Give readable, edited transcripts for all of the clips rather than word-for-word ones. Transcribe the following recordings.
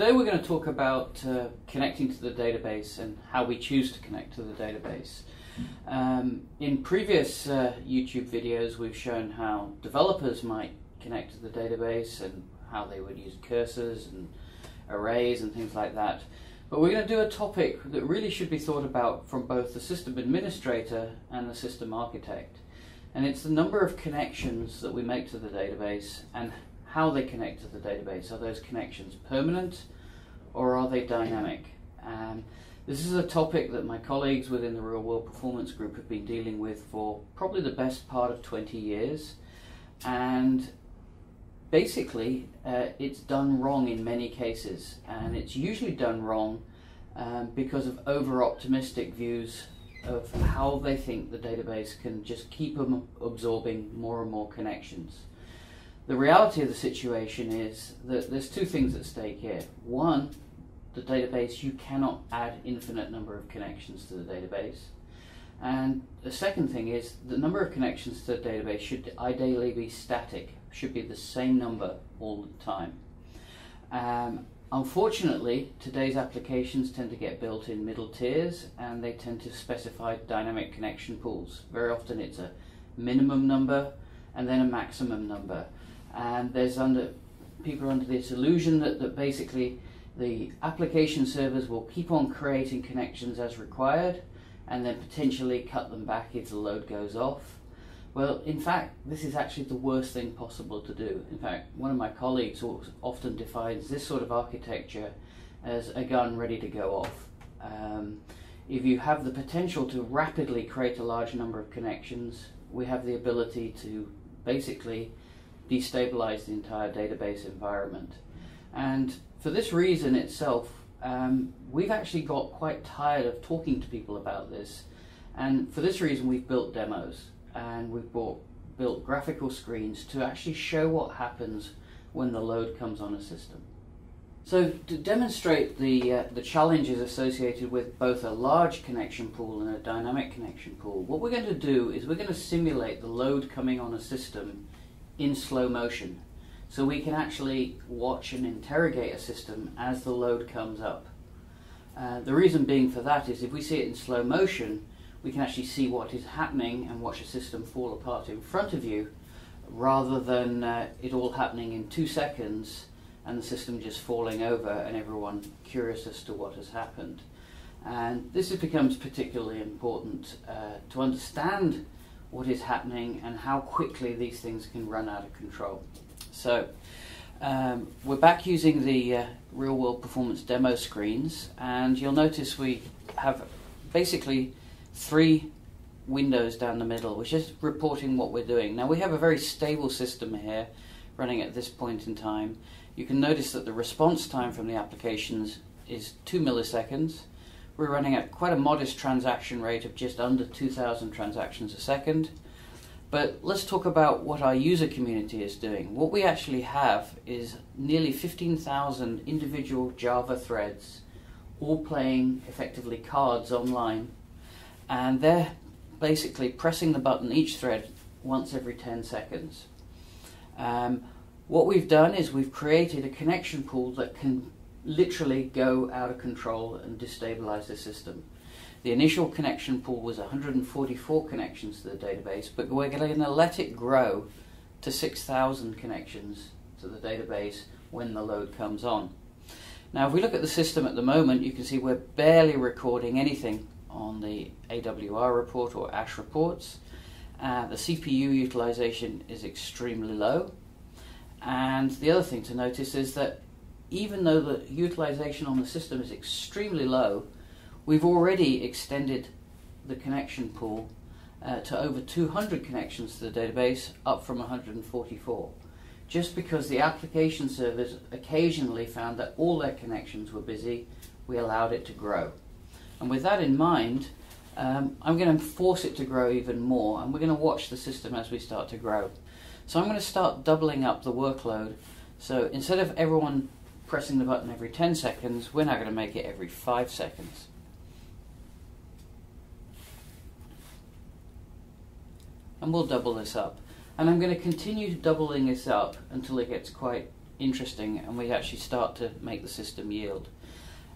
Today we're going to talk about connecting to the database and how we choose to connect to the database. In previous YouTube videos we've shown how developers might connect to the database and how they would use cursors and arrays and things like that. But we're going to do a topic that really should be thought about from both the system administrator and the system architect. And it's the number of connections that we make to the database and how they connect to the database. Are those connections permanent or are they dynamic? This is a topic that my colleagues within the Real World Performance Group have been dealing with for probably the best part of 20 years. And basically, it's done wrong in many cases, and it's usually done wrong because of over-optimistic views of how they think the database can just keep them absorbing more and more connections. The reality of the situation is that there's two things at stake here. One, the database, you cannot add infinite number of connections to the database. And the second thing is the number of connections to the database should ideally be static, should be the same number all the time. Unfortunately, today's applications tend to get built in middle tiers, and they tend to specify dynamic connection pools. Very often it's a minimum number and then a maximum number. And there's people are under this illusion that basically the application servers will keep on creating connections as required and then potentially cut them back if the load goes off. Well, in fact, this is actually the worst thing possible to do. In fact, one of my colleagues often defines this sort of architecture as a gun ready to go off. If you have the potential to rapidly create a large number of connections, we have the ability to basically destabilize the entire database environment. And for this reason itself, we've actually got quite tired of talking to people about this. And for this reason, we've built demos and we've built graphical screens to actually show what happens when the load comes on a system. So to demonstrate the challenges associated with both a large connection pool and a dynamic connection pool, what we're going to do is we're going to simulate the load coming on a system in slow motion, so we can actually watch and interrogate a system as the load comes up. The reason being for that is if we see it in slow motion, we can actually see what is happening and watch a system fall apart in front of you, rather than it all happening in 2 seconds and the system just falling over and everyone curious as to what has happened. And this becomes particularly important to understand what is happening and how quickly these things can run out of control. So we're back using the Real World Performance demo screens, and you'll notice we have basically 3 windows down the middle, which is reporting what we're doing. Now we have a very stable system here running at this point in time. You can notice that the response time from the applications is 2 milliseconds. We're running at quite a modest transaction rate of just under 2,000 transactions a second. But let's talk about what our user community is doing. What we actually have is nearly 15,000 individual Java threads, all playing effectively cards online. And they're basically pressing the button, each thread, once every 10 seconds. What we've done is we've created a connection pool that can literally go out of control and destabilize the system. The initial connection pool was 144 connections to the database, but we're going to let it grow to 6,000 connections to the database when the load comes on. Now if we look at the system at the moment, you can see we're barely recording anything on the AWR report or ASH reports. The CPU utilization is extremely low, and the other thing to notice is that even though the utilization on the system is extremely low, we've already extended the connection pool to over 200 connections to the database, up from 144, just because the application servers occasionally found that all their connections were busy. We allowed it to grow, and with that in mind, I'm going to force it to grow even more, and we're going to watch the system as we start to grow. So I'm going to start doubling up the workload, so instead of everyone pressing the button every 10 seconds, we're now going to make it every 5 seconds. And we'll double this up. And I'm going to continue doubling this up until it gets quite interesting, and we actually start to make the system yield.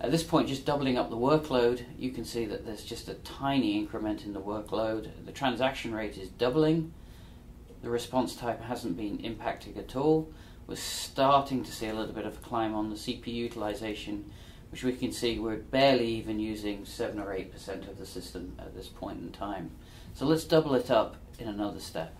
At this point, just doubling up the workload, you can see that there's just a tiny increment in the workload. The transaction rate is doubling. The response type hasn't been impacted at all. We're starting to see a little bit of a climb on the CPU utilization, which we can see we're barely even using 7 or 8% of the system at this point in time. So let's double it up in another step.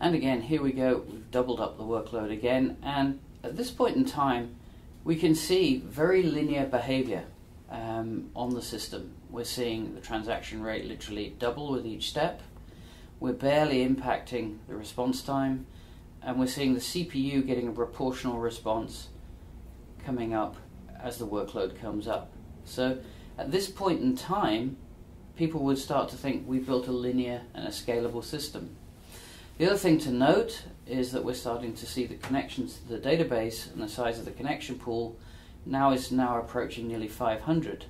And again, here we go, we've doubled up the workload again, and at this point in time, we can see very linear behavior on the system. We're seeing the transaction rate literally double with each step. We're barely impacting the response time, and we're seeing the CPU getting a proportional response coming up as the workload comes up. So at this point in time, people would start to think we've built a linear and a scalable system. The other thing to note is that we're starting to see the connections to the database, and the size of the connection pool now is approaching nearly 500.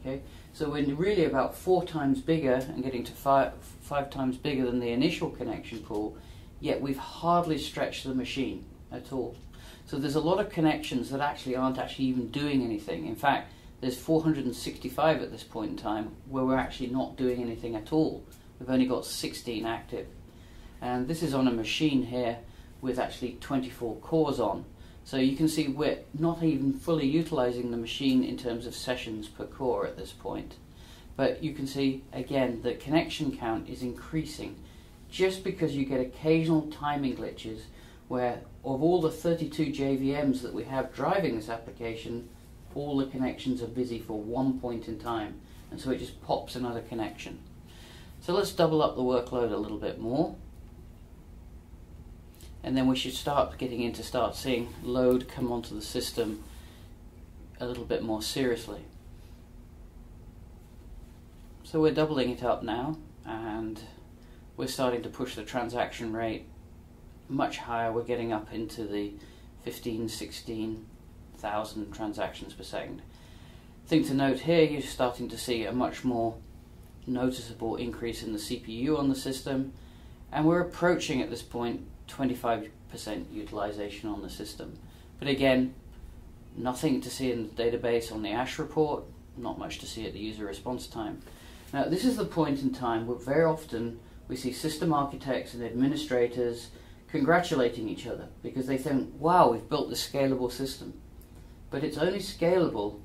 Okay, so we're really about 4 times bigger and getting to five times bigger than the initial connection pool, yet we've hardly stretched the machine at all. So there's a lot of connections that actually aren't even doing anything. In fact, there's 465 at this point in time where we're actually not doing anything at all. We've only got 16 active. And this is on a machine here with actually 24 cores on. So you can see we're not even fully utilizing the machine in terms of sessions per core at this point. But you can see, again, the connection count is increasing just because you get occasional timing glitches where, of all the 32 JVMs that we have driving this application, all the connections are busy for one point in time. And so it just pops another connection. So let's double up the workload a little bit more. And then we should start seeing load come onto the system a little bit more seriously. So we're doubling it up now, and we're starting to push the transaction rate much higher. We're getting up into the 16,000 transactions per second. Thing to note here, you're starting to see a much more noticeable increase in the CPU on the system, and we're approaching at this point 25% utilization on the system. But again, nothing to see in the database on the ASH report, not much to see at the user response time. Now, this is the point in time where very often we see system architects and administrators congratulating each other because they think, wow, we've built this scalable system. But it's only scalable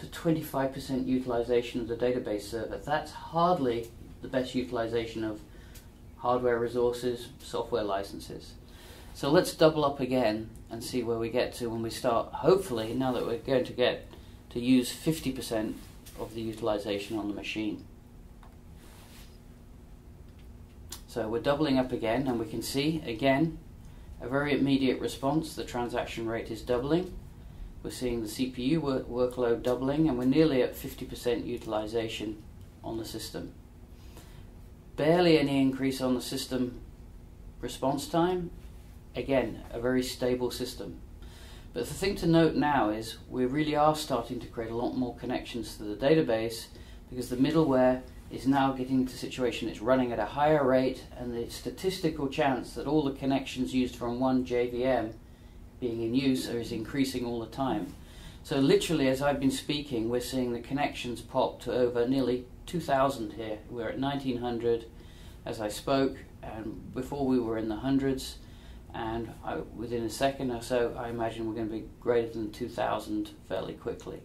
to 25% utilization of the database server. That's hardly the best utilization of hardware resources, software licenses. So let's double up again and see where we get to when we start, hopefully, now that we're going to get to use 50% of the utilization on the machine. So we're doubling up again, and we can see, again, a very immediate response. The transaction rate is doubling. We're seeing the CPU workload doubling, and we're nearly at 50% utilization on the system. Barely any increase on the system response time. Again, a very stable system. But the thing to note now is we really are starting to create a lot more connections to the database because the middleware is now getting to a situation it's running at a higher rate, and the statistical chance that all the connections used from one JVM being in use is increasing all the time. So literally, as I've been speaking, we're seeing the connections pop to over nearly 2,000 here. We're at 1,900 as I spoke, and before we were in the hundreds, and within a second or so I imagine we're going to be greater than 2,000 fairly quickly.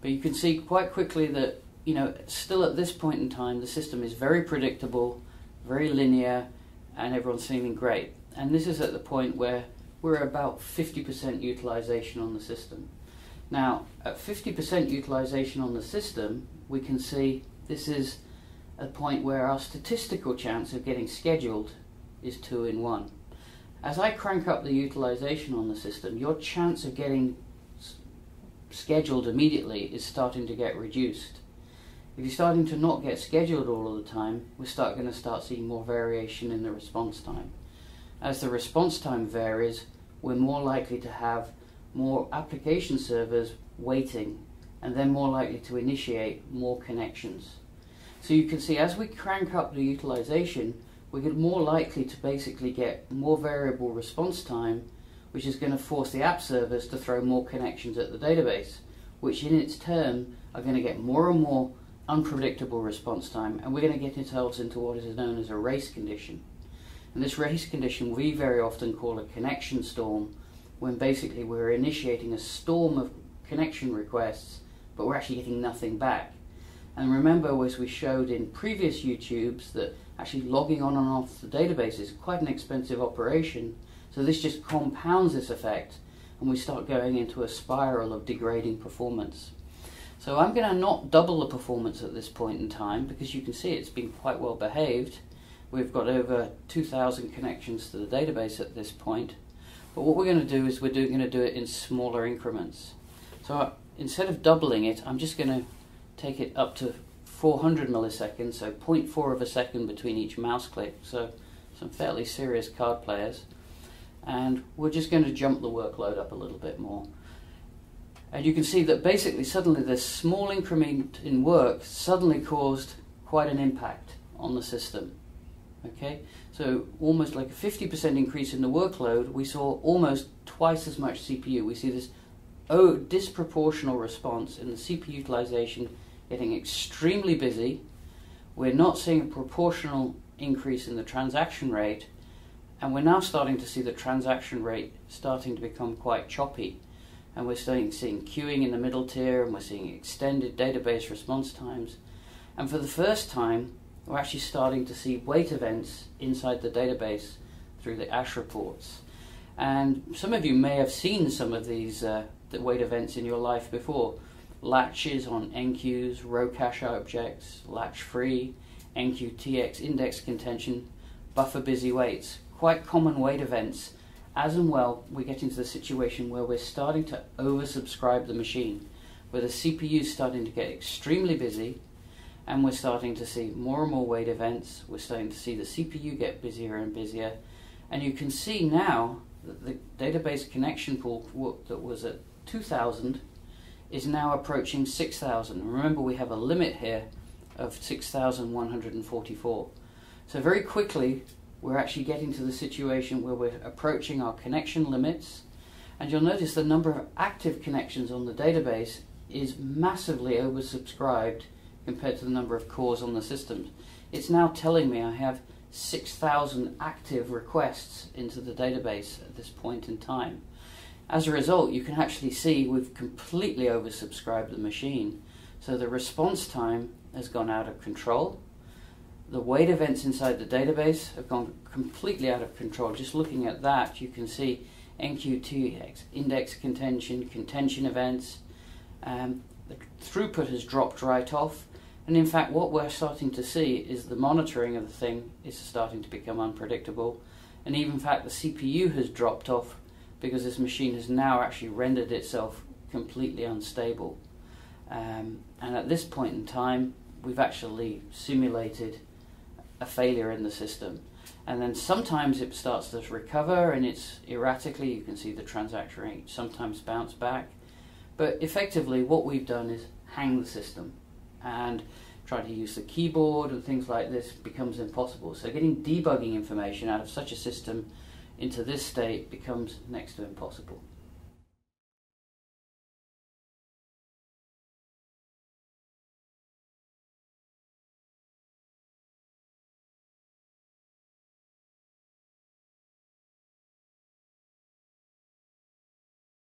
But you can see quite quickly that, you know, still at this point in time the system is very predictable, very linear, and everyone's feeling great. And this is at the point where we're about 50% utilization on the system. Now, at 50% utilization on the system, we can see this is a point where our statistical chance of getting scheduled is 2 in 1. As I crank up the utilization on the system, your chance of getting scheduled immediately is starting to get reduced. If you're starting to not get scheduled all of the time, we're going to start seeing more variation in the response time. As the response time varies, we're more likely to have more application servers waiting, and they're more likely to initiate more connections. So you can see as we crank up the utilization, we're more likely to basically get more variable response time, which is going to force the app servers to throw more connections at the database, which in its turn are going to get more and more unpredictable response time, and we're going to get ourselves into what is known as a race condition. And this race condition we very often call a connection storm, when basically we're initiating a storm of connection requests, but we're actually getting nothing back. And remember, as we showed in previous YouTubes, that actually logging on and off the database is quite an expensive operation, so this just compounds this effect, and we start going into a spiral of degrading performance. So I'm going to not double the performance at this point in time, because you can see it's been quite well behaved. We've got over 2,000 connections to the database at this point, but what we're going to do is we're going to do it in smaller increments. So instead of doubling it, I'm just going to take it up to 400 milliseconds, so 0.4 of a second between each mouse click, so some fairly serious card players. And we're just going to jump the workload up a little bit more. And you can see that basically suddenly this small increment in work suddenly caused quite an impact on the system. Okay, so almost like a 50% increase in the workload, we saw almost twice as much CPU. We see this disproportional response in the CPU utilization getting extremely busy. We're not seeing a proportional increase in the transaction rate, and we're now starting to see the transaction rate starting to become quite choppy. And we're starting seeing queuing in the middle tier, and we're seeing extended database response times. And for the first time, we're actually starting to see wait events inside the database through the ASH reports. And some of you may have seen some of these wait events in your life before. Latches on NQs, row cache objects, latch free, NQTX index contention, buffer busy waits. Quite common wait events, as and well we get into the situation where we're starting to oversubscribe the machine, where the CPU is starting to get extremely busy, and we're starting to see more and more wait events. We're starting to see the CPU get busier and busier, and you can see now that the database connection pool that was at 2,000 is now approaching 6,000. Remember, we have a limit here of 6,144. So very quickly we're actually getting to the situation where we're approaching our connection limits, and you'll notice the number of active connections on the database is massively oversubscribed compared to the number of cores on the system. It's now telling me I have 6,000 active requests into the database at this point in time. As a result, you can actually see we've completely oversubscribed the machine, so the response time has gone out of control. The wait events inside the database have gone completely out of control. Just looking at that, you can see NQTX, index contention, contention events. The throughput has dropped right off, and in fact what we're starting to see is the monitoring of the thing is starting to become unpredictable, and even in fact the CPU has dropped off because this machine has now actually rendered itself completely unstable. And at this point in time we've actually simulated a failure in the system, and then sometimes it starts to recover and it's erratically, you can see the transaction rate sometimes bounce back, but effectively what we've done is hang the system, and trying to use the keyboard and things like this becomes impossible. So getting debugging information out of such a system into this state becomes next to impossible.